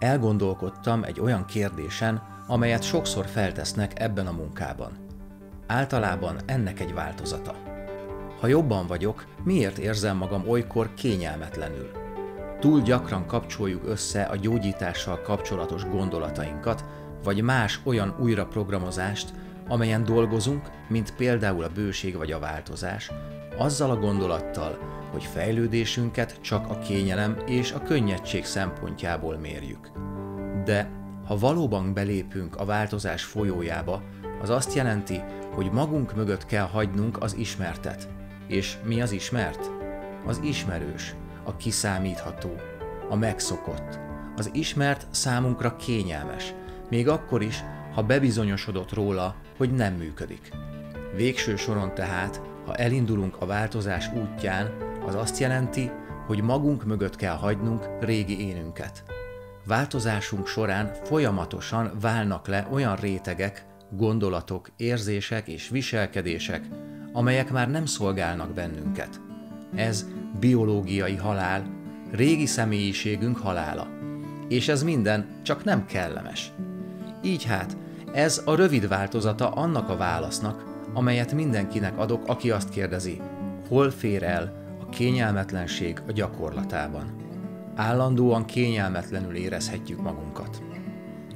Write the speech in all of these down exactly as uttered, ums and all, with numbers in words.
elgondolkodtam egy olyan kérdésen, amelyet sokszor feltesznek ebben a munkában. Általában ennek egy változata. Ha jobban vagyok, miért érzem magam olykor kényelmetlenül? Túl gyakran kapcsoljuk össze a gyógyítással kapcsolatos gondolatainkat, vagy más olyan újraprogramozást, amelyen dolgozunk, mint például a bőség vagy a változás, azzal a gondolattal, hogy fejlődésünket csak a kényelem és a könnyedség szempontjából mérjük. De ha valóban belépünk a változás folyójába, az azt jelenti, hogy magunk mögött kell hagynunk az ismertet. És mi az ismert? Az ismerős, a kiszámítható, a megszokott. Az ismert számunkra kényelmes, még akkor is, ha bebizonyosodott róla, hogy nem működik. Végső soron tehát, ha elindulunk a változás útján, az azt jelenti, hogy magunk mögött kell hagynunk régi énünket. Változásunk során folyamatosan válnak le olyan rétegek, gondolatok, érzések és viselkedések, amelyek már nem szolgálnak bennünket. Ez biológiai halál, régi személyiségünk halála. És ez minden csak nem kellemes. Így hát, ez a rövid változata annak a válasznak, amelyet mindenkinek adok, aki azt kérdezi, hol fér el a kényelmetlenség a gyakorlatában. Állandóan kényelmetlenül érezhetjük magunkat.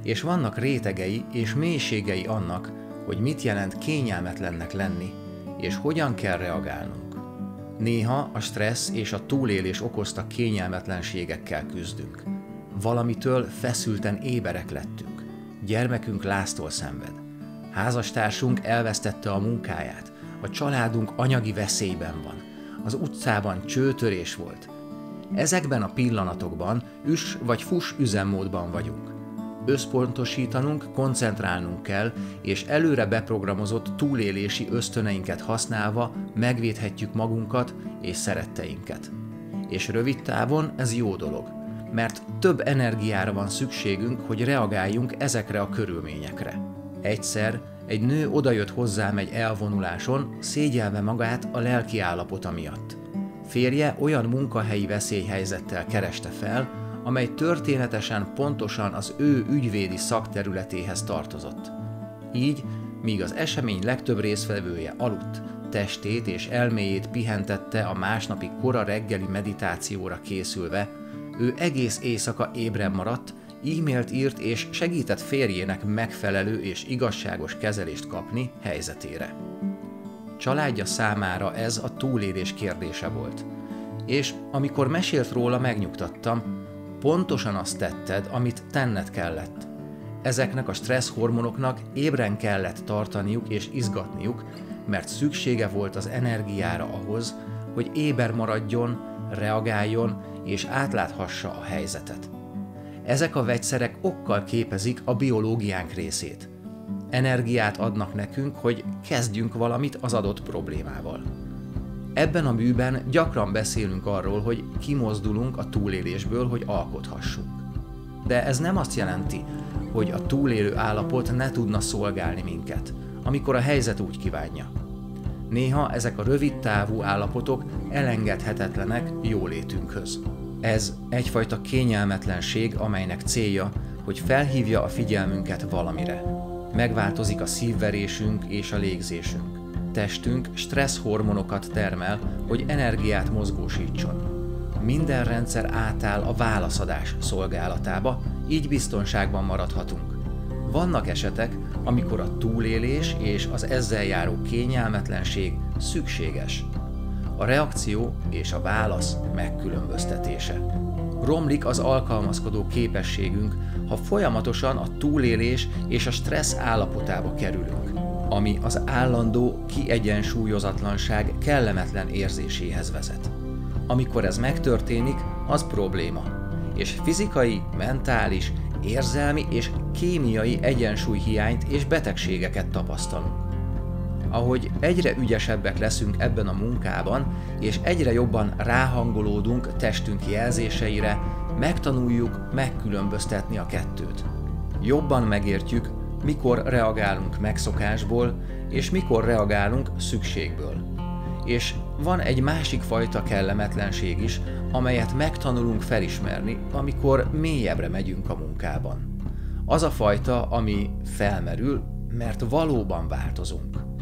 És vannak rétegei és mélységei annak, hogy mit jelent kényelmetlennek lenni, és hogyan kell reagálnunk. Néha a stressz és a túlélés okozta kényelmetlenségekkel küzdünk. Valamitől feszülten éberek lettünk. Gyermekünk láztól szenved. Házastársunk elvesztette a munkáját. A családunk anyagi veszélyben van. Az utcában csőtörés volt. Ezekben a pillanatokban üss vagy fuss üzemmódban vagyunk. Összpontosítanunk, koncentrálnunk kell, és előre beprogramozott túlélési ösztöneinket használva megvédhetjük magunkat és szeretteinket. És rövid távon ez jó dolog, mert több energiára van szükségünk, hogy reagáljunk ezekre a körülményekre. Egyszer egy nő odajött hozzám egy elvonuláson, szégyelve magát a lelki állapota miatt. Férje olyan munkahelyi veszélyhelyzettel kereste fel, amely történetesen pontosan az ő ügyvédi szakterületéhez tartozott. Így, míg az esemény legtöbb résztvevője aludt, testét és elméjét pihentette a másnapi kora reggeli meditációra készülve, ő egész éjszaka ébren maradt, e-mailt írt és segített férjének megfelelő és igazságos kezelést kapni helyzetére. Családja számára ez a túlélés kérdése volt, és amikor mesélt róla, megnyugtattam, pontosan azt tetted, amit tenned kellett. Ezeknek a stressz hormonoknak ébren kellett tartaniuk és izgatniuk, mert szüksége volt az energiára ahhoz, hogy éber maradjon, reagáljon és átláthassa a helyzetet. Ezek a vegyszerek okkal képezik a biológiánk részét. Energiát adnak nekünk, hogy kezdjünk valamit az adott problémával. Ebben a műben gyakran beszélünk arról, hogy kimozdulunk a túlélésből, hogy alkothassunk. De ez nem azt jelenti, hogy a túlélő állapot ne tudna szolgálni minket, amikor a helyzet úgy kívánja. Néha ezek a rövid távú állapotok elengedhetetlenek jólétünkhöz. Ez egyfajta kényelmetlenség, amelynek célja, hogy felhívja a figyelmünket valamire. Megváltozik a szívverésünk és a légzésünk. Testünk stressz hormonokat termel, hogy energiát mozgósítson. Minden rendszer átáll a válaszadás szolgálatába, így biztonságban maradhatunk. Vannak esetek, amikor a túlélés és az ezzel járó kényelmetlenség szükséges. A reakció és a válasz megkülönböztetése. Romlik az alkalmazkodó képességünk, ha folyamatosan a túlélés és a stressz állapotába kerülünk, ami az állandó kiegyensúlyozatlanság kellemetlen érzéséhez vezet. Amikor ez megtörténik, az probléma, és fizikai, mentális, érzelmi és kémiai egyensúlyhiányt és betegségeket tapasztalunk. Ahogy egyre ügyesebbek leszünk ebben a munkában, és egyre jobban ráhangolódunk testünk jelzéseire, megtanuljuk megkülönböztetni a kettőt. Jobban megértjük, mikor reagálunk megszokásból, és mikor reagálunk szükségből. És van egy másik fajta kellemetlenség is, amelyet megtanulunk felismerni, amikor mélyebbre megyünk a munkában. Az a fajta, ami felmerül, mert valóban változunk.